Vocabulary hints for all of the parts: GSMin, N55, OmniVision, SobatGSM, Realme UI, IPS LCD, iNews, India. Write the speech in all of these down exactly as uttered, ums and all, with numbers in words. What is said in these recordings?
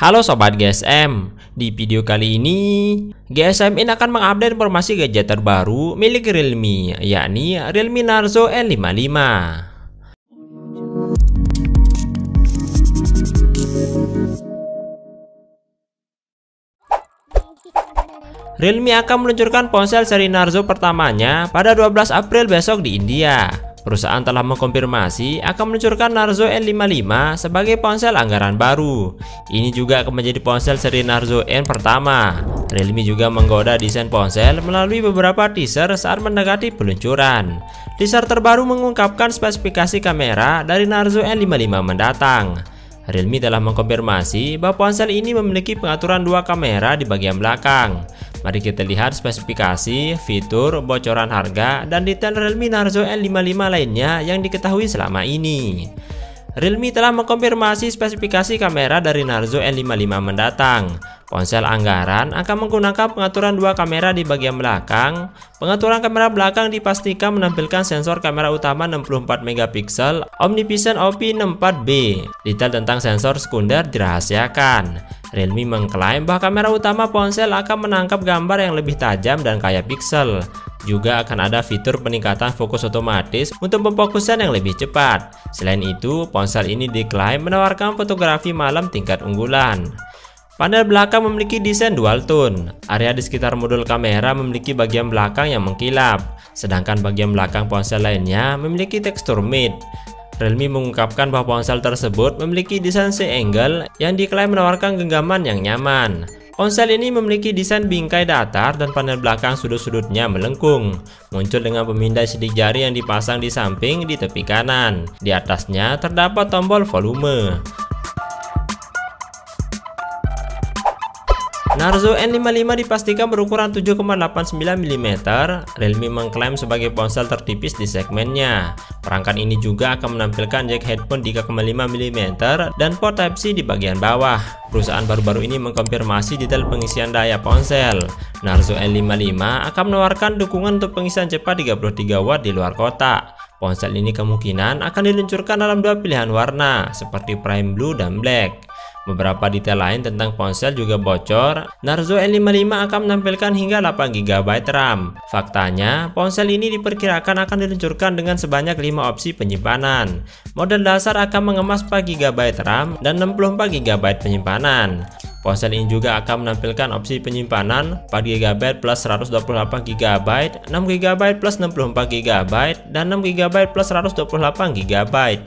Halo Sobat G S M, di video kali ini GSMin akan mengupdate informasi gadget terbaru milik Realme, yakni Realme Narzo N lima puluh lima. Realme akan meluncurkan ponsel seri Narzo pertamanya pada dua belas April besok di India. Perusahaan telah mengkonfirmasi akan meluncurkan Narzo N lima puluh lima sebagai ponsel anggaran baru. Ini juga akan menjadi ponsel seri Narzo N pertama. Realme juga menggoda desain ponsel melalui beberapa teaser saat mendekati peluncuran. Teaser terbaru mengungkapkan spesifikasi kamera dari Narzo N lima puluh lima mendatang. Realme telah mengkonfirmasi bahwa ponsel ini memiliki pengaturan dua kamera di bagian belakang. Mari kita lihat spesifikasi, fitur, bocoran harga, dan detail Realme Narzo N lima puluh lima lainnya yang diketahui selama ini. Realme telah mengkonfirmasi spesifikasi kamera dari Narzo N lima puluh lima mendatang. Ponsel anggaran akan menggunakan pengaturan dua kamera di bagian belakang. Pengaturan kamera belakang dipastikan menampilkan sensor kamera utama enam puluh empat megapiksel OmniVision O V enam puluh empat B. Detail tentang sensor sekunder dirahasiakan. Realme mengklaim bahwa kamera utama ponsel akan menangkap gambar yang lebih tajam dan kaya piksel. Juga akan ada fitur peningkatan fokus otomatis untuk pemfokusan yang lebih cepat. Selain itu, ponsel ini diklaim menawarkan fotografi malam tingkat unggulan. Panel belakang memiliki desain dual tone. Area di sekitar modul kamera memiliki bagian belakang yang mengkilap, sedangkan bagian belakang ponsel lainnya memiliki tekstur matte. Realme mengungkapkan bahwa ponsel tersebut memiliki desain C-angle yang diklaim menawarkan genggaman yang nyaman. Ponsel ini memiliki desain bingkai datar dan panel belakang sudut-sudutnya melengkung, muncul dengan pemindai sidik jari yang dipasang di samping di tepi kanan. Di atasnya terdapat tombol volume. Narzo N lima puluh lima dipastikan berukuran tujuh koma delapan sembilan milimeter. Realme mengklaim sebagai ponsel tertipis di segmennya. Perangkat ini juga akan menampilkan jack headphone tiga koma lima milimeter dan port Type C di bagian bawah. Perusahaan baru-baru ini mengkonfirmasi detail pengisian daya ponsel. Narzo N lima puluh lima akan menawarkan dukungan untuk pengisian cepat tiga puluh tiga watt di luar kotak. Ponsel ini kemungkinan akan diluncurkan dalam dua pilihan warna, seperti prime blue dan black. Beberapa detail lain tentang ponsel juga bocor. Narzo N lima puluh lima akan menampilkan hingga delapan giga byte RAM. Faktanya, ponsel ini diperkirakan akan diluncurkan dengan sebanyak lima opsi penyimpanan. Model dasar akan mengemas empat giga byte RAM dan enam puluh empat giga byte penyimpanan. Ponsel ini juga akan menampilkan opsi penyimpanan empat giga byte plus seratus dua puluh delapan giga byte, enam giga byte plus enam puluh empat giga byte, dan enam giga byte plus seratus dua puluh delapan giga byte.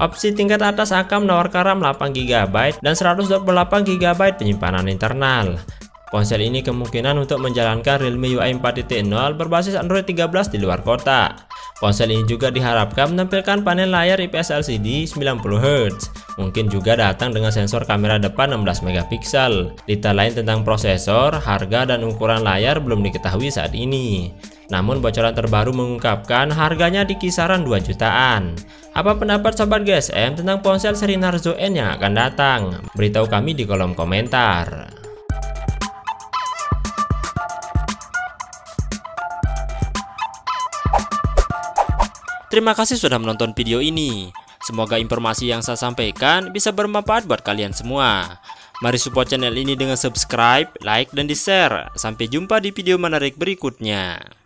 Opsi tingkat atas akan menawarkan RAM delapan giga byte dan seratus dua puluh delapan giga byte penyimpanan internal. Ponsel ini kemungkinan untuk menjalankan Realme U I empat titik nol berbasis Android tiga belas di luar kotak. Ponsel ini juga diharapkan menampilkan panel layar I P S L C D sembilan puluh hertz. Mungkin juga datang dengan sensor kamera depan enam belas megapiksel. Detail lain tentang prosesor, harga, dan ukuran layar belum diketahui saat ini. Namun bocoran terbaru mengungkapkan harganya di kisaran dua jutaan. Apa pendapat Sobat G S M tentang ponsel seri Narzo N yang akan datang? Beritahu kami di kolom komentar. Terima kasih sudah menonton video ini. Semoga informasi yang saya sampaikan bisa bermanfaat buat kalian semua. Mari support channel ini dengan subscribe, like, dan di-share. Sampai jumpa di video menarik berikutnya.